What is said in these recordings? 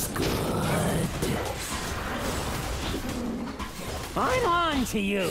Feels good. I'm on to you.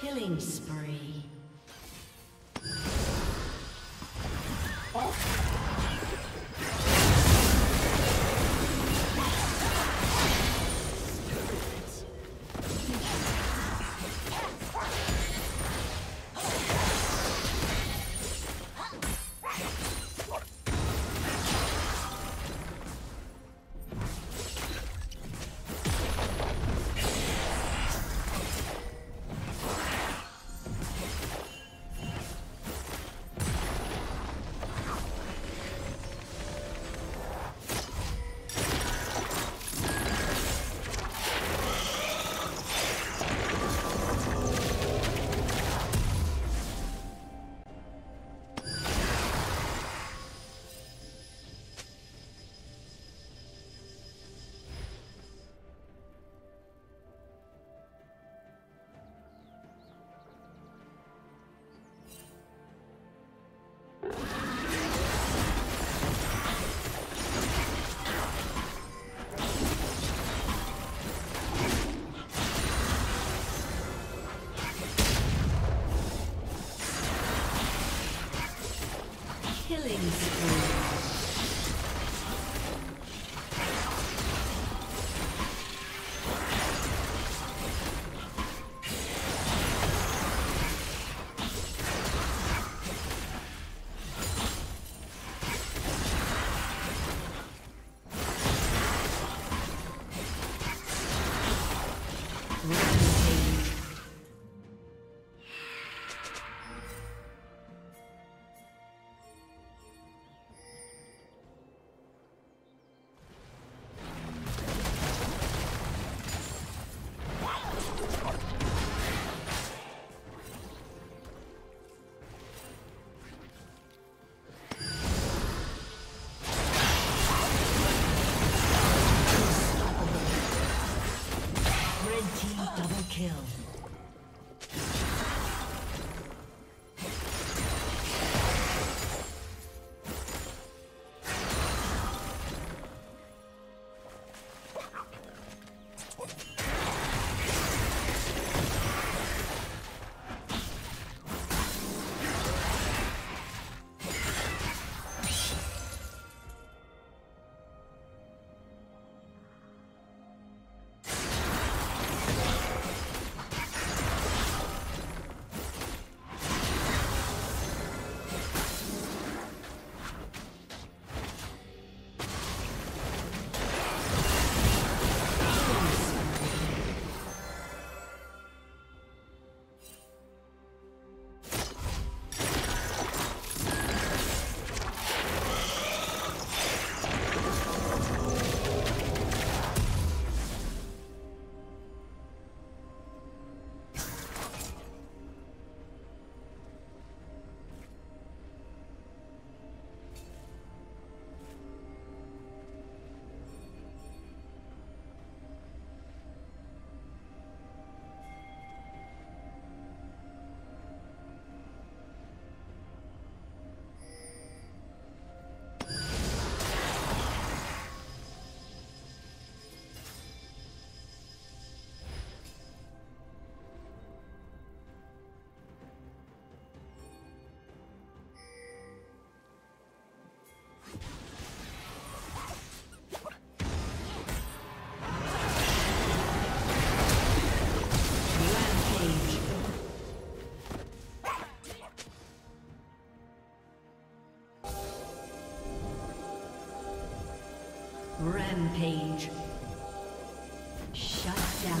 Killing spree. Oh. Rampage. Shut down.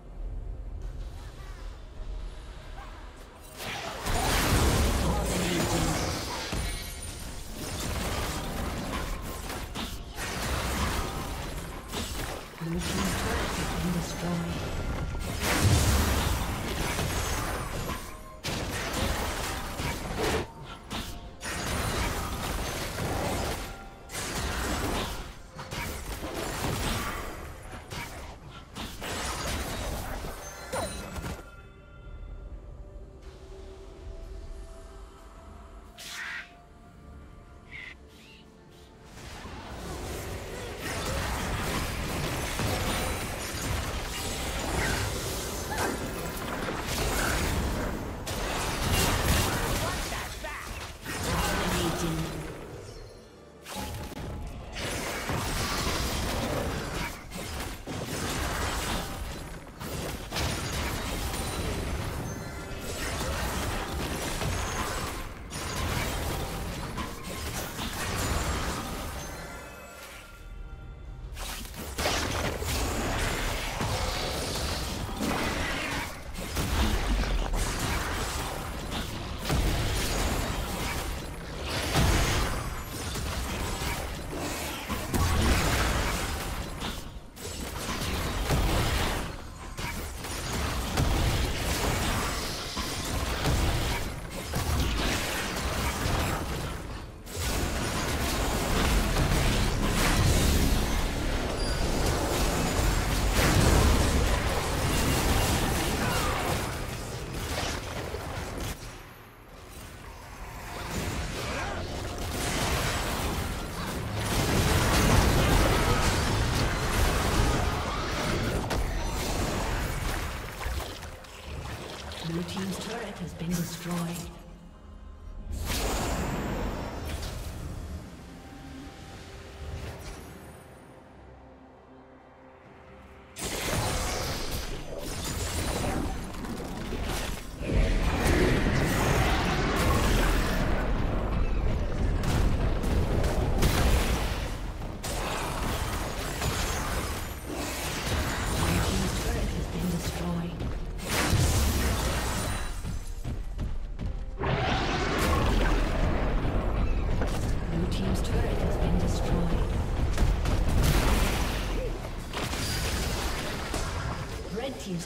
Blue team's turret has been destroyed. Team's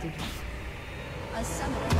detected. A summoner.